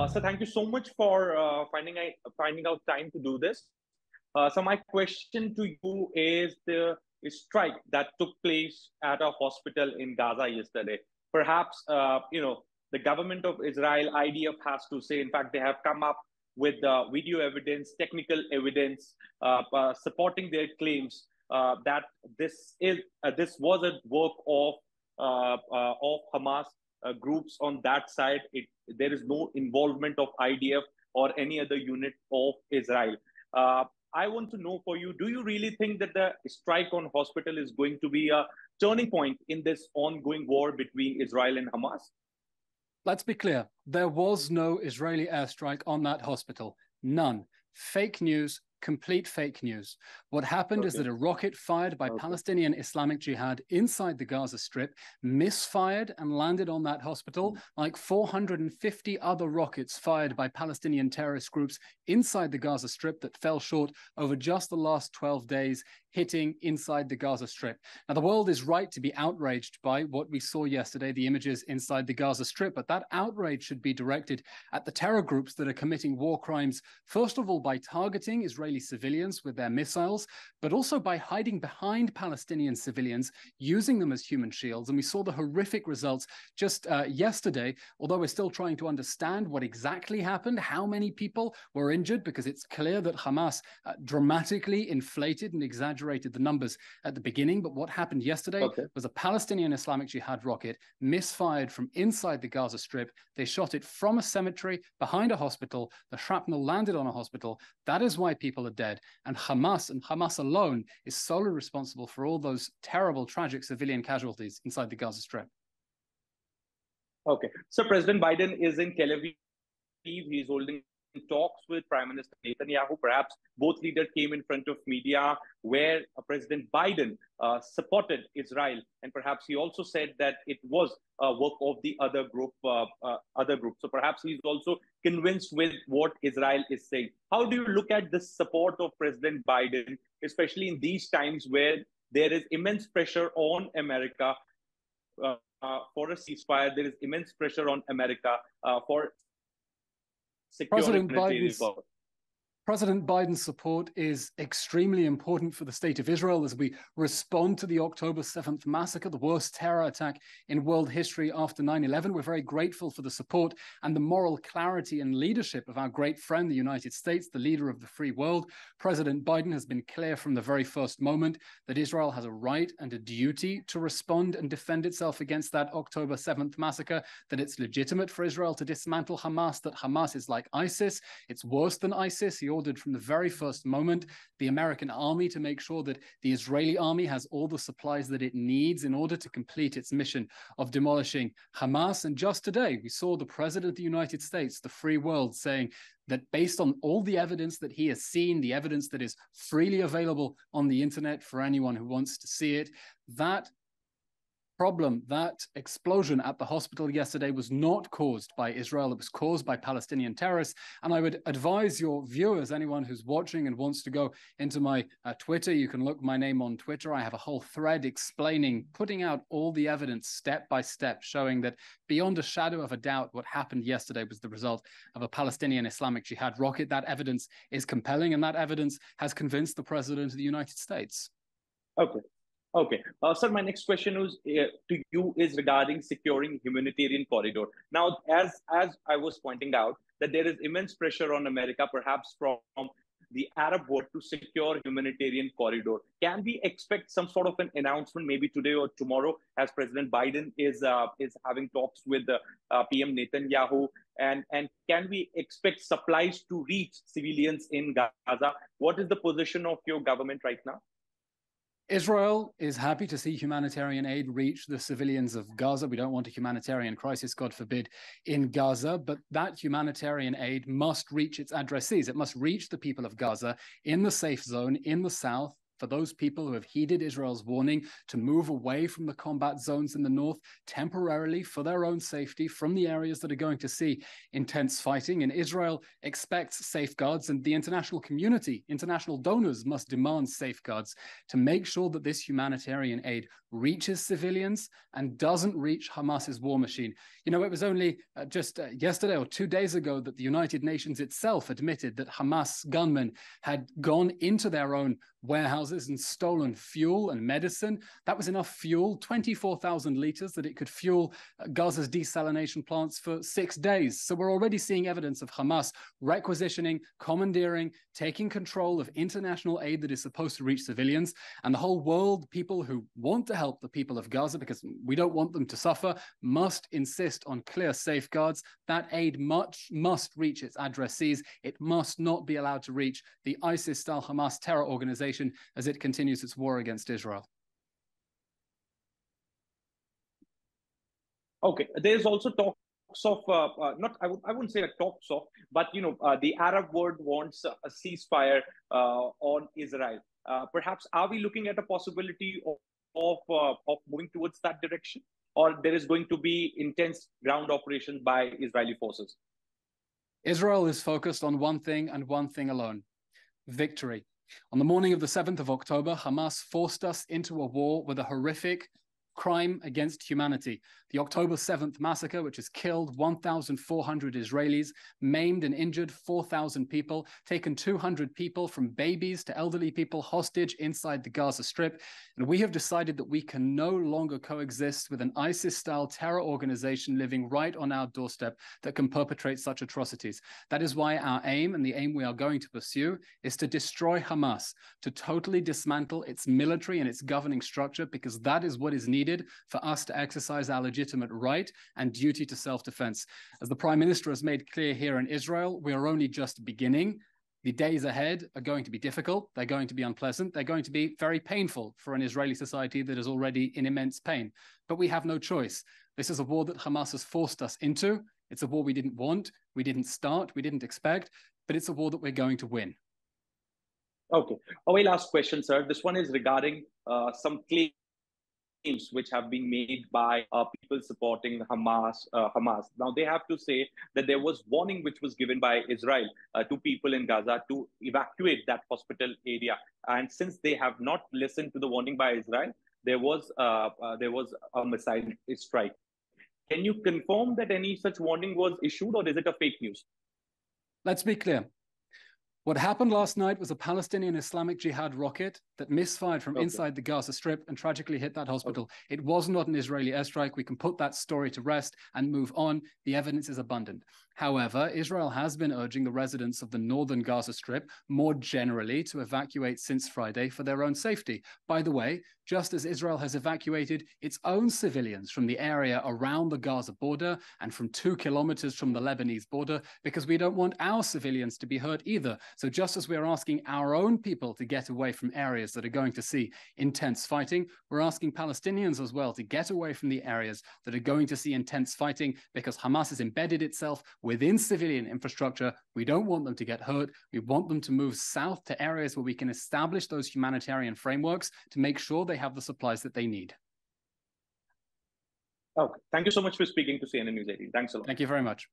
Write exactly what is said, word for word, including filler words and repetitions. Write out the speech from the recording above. Uh, so thank you so much for uh, finding, I, finding out time to do this. Uh, so my question to you is the strike that took place at a hospital in Gaza yesterday. Perhaps, uh, you know, the government of Israel, I D F, has to say, in fact, they have come up with uh, video evidence, technical evidence, uh, uh, supporting their claims uh, that this is uh, this was a work of uh, uh, of Hamas uh, groups on that side. It, there is no involvement of I D F or any other unit of Israel. Uh, I want to know for you, do you really think that the strike on hospital is going to be a turning point in this ongoing war between Israel and Hamas? Let's be clear. There was no Israeli airstrike on that hospital. None. Fake news, complete fake news. What happened okay. is that a rocket fired by okay. Palestinian Islamic Jihad inside the Gaza Strip misfired and landed on that hospital, like four hundred fifty other rockets fired by Palestinian terrorist groups inside the Gaza Strip that fell short over just the last twelve days, hitting inside the Gaza Strip. Now, the world is right to be outraged by what we saw yesterday, the images inside the Gaza Strip, but that outrage should be directed at the terror groups that are committing war crimes, first of all, by targeting Israeli civilians with their missiles, but also by hiding behind Palestinian civilians, using them as human shields. And we saw the horrific results just uh, yesterday, although we're still trying to understand what exactly happened, how many people were injured, because it's clear that Hamas uh, dramatically inflated and exaggerated the numbers at the beginning. But what happened yesterday okay. was a Palestinian Islamic Jihad rocket misfired from inside the Gaza Strip. They shot it from a cemetery behind a hospital. The shrapnel landed on a hospital. That is why people are dead. And Hamas, and Hamas alone, is solely responsible for all those terrible, tragic civilian casualties inside the Gaza Strip. Okay. So President Biden is in Tel Aviv. He's holding talks with Prime Minister Netanyahu. Perhaps both leaders came in front of media where President Biden uh, supported Israel, and perhaps he also said that it was a work of the other group. Uh, uh, other group. So perhaps he's also convinced with what Israel is saying. How do you look at the support of President Biden, especially in these times where there is immense pressure on America uh, uh, for a ceasefire? There is immense pressure on America uh, for President Biden's, President Biden's support is extremely important for the state of Israel as we respond to the October seventh massacre, the worst terror attack in world history after nine eleven. We're very grateful for the support and the moral clarity and leadership of our great friend, the United States, the leader of the free world. President Biden has been clear from the very first moment that Israel has a right and a duty to respond and defend itself against that October seventh massacre, that it's legitimate for Israel to dismantle Hamas, that Hamas is like ISIS. It's worse than ISIS. He ordered from the very first moment the American army to make sure that the Israeli army has all the supplies that it needs in order to complete its mission of demolishing Hamas. And just today, we saw the President of the United States, the free world, saying that based on all the evidence that he has seen, the evidence that is freely available on the internet for anyone who wants to see it, that problem, that explosion at the hospital yesterday was not caused by Israel. It was caused by Palestinian terrorists. And I would advise your viewers, anyone who's watching and wants to go into my uh, Twitter, you can look my name on Twitter. I have a whole thread explaining, putting out all the evidence step by step, showing that beyond a shadow of a doubt, what happened yesterday was the result of a Palestinian Islamic Jihad rocket. That evidence is compelling, and that evidence has convinced the President of the United States. Okay. Okay, uh, sir, my next question is, uh, to you is regarding securing humanitarian corridor. Now, as, as I was pointing out, that there is immense pressure on America, perhaps from the Arab world, to secure humanitarian corridor. Can we expect some sort of an announcement maybe today or tomorrow, as President Biden is uh, is having talks with uh, uh, P M Netanyahu? And, and can we expect supplies to reach civilians in Gaza? What is the position of your government right now? Israel is happy to see humanitarian aid reach the civilians of Gaza. We don't want a humanitarian crisis, God forbid, in Gaza, but that humanitarian aid must reach its addressees. It must reach the people of Gaza in the safe zone, in the south, for those people who have heeded Israel's warning to move away from the combat zones in the north temporarily for their own safety from the areas that are going to see intense fighting. And Israel expects safeguards, and the international community, international donors must demand safeguards to make sure that this humanitarian aid reaches civilians and doesn't reach Hamas's war machine. You know, it was only uh, just uh, yesterday or two days ago that the United Nations itself admitted that Hamas gunmen had gone into their own warehouses and stolen fuel and medicine. That was enough fuel, twenty-four thousand liters, that it could fuel uh, Gaza's desalination plants for six days. So we're already seeing evidence of Hamas requisitioning, commandeering, taking control of international aid that is supposed to reach civilians. And the whole world, people who want to help the people of Gaza, because we don't want them to suffer, must insist on clear safeguards. That aid much, must reach its addressees. It must not be allowed to reach the ISIS-style Hamas terror organization as it continues its war against Israel. Okay, there's also talks of, uh, uh, not I, I wouldn't say a talks of, but you know, uh, the Arab world wants a ceasefire uh, on Israel. Uh, perhaps, are we looking at a possibility of Of, uh, of moving towards that direction, or there is going to be intense ground operations by Israeli forces? Israel is focused on one thing and one thing alone: victory. On the morning of the seventh of October, Hamas forced us into a war with a horrific crime against humanity. The October seventh massacre, which has killed one thousand four hundred Israelis, maimed and injured four thousand people, taken two hundred people, from babies to elderly people, hostage inside the Gaza Strip. And we have decided that we can no longer coexist with an ISIS-style terror organization living right on our doorstep that can perpetrate such atrocities. That is why our aim, and the aim we are going to pursue, is to destroy Hamas, to totally dismantle its military and its governing structure, because that is what is needed for us to exercise our legitimate right and duty to self-defense. As the Prime Minister has made clear here in Israel, we are only just beginning. The days ahead are going to be difficult. They're going to be unpleasant. They're going to be very painful for an Israeli society that is already in immense pain. But we have no choice. This is a war that Hamas has forced us into. It's a war we didn't want, we didn't start, we didn't expect, but it's a war that we're going to win. Okay. Oh, my last question, sir. This one is regarding uh, some claims which have been made by uh, people supporting Hamas. Uh, Hamas. Now, they have to say that there was warning which was given by Israel uh, to people in Gaza to evacuate that hospital area. And since they have not listened to the warning by Israel, there was, uh, uh, there was a missile strike. Can you confirm that any such warning was issued, or is it a fake news? Let's be clear. What happened last night was a Palestinian Islamic Jihad rocket that misfired from okay. inside the Gaza Strip and tragically hit that hospital. Okay. It was not an Israeli airstrike. We can put that story to rest and move on. The evidence is abundant. However, Israel has been urging the residents of the northern Gaza Strip more generally to evacuate since Friday for their own safety. By the way, just as Israel has evacuated its own civilians from the area around the Gaza border and from two kilometers from the Lebanese border, because we don't want our civilians to be hurt either. So just as we're asking our own people to get away from areas that are going to see intense fighting, we're asking Palestinians as well to get away from the areas that are going to see intense fighting, because Hamas has embedded itself within civilian infrastructure. We don't want them to get hurt. We want them to move south to areas where we can establish those humanitarian frameworks to make sure they have the supplies that they need. Okay. Thank you so much for speaking to C N N News eighteen. Thanks a lot. Thank you very much.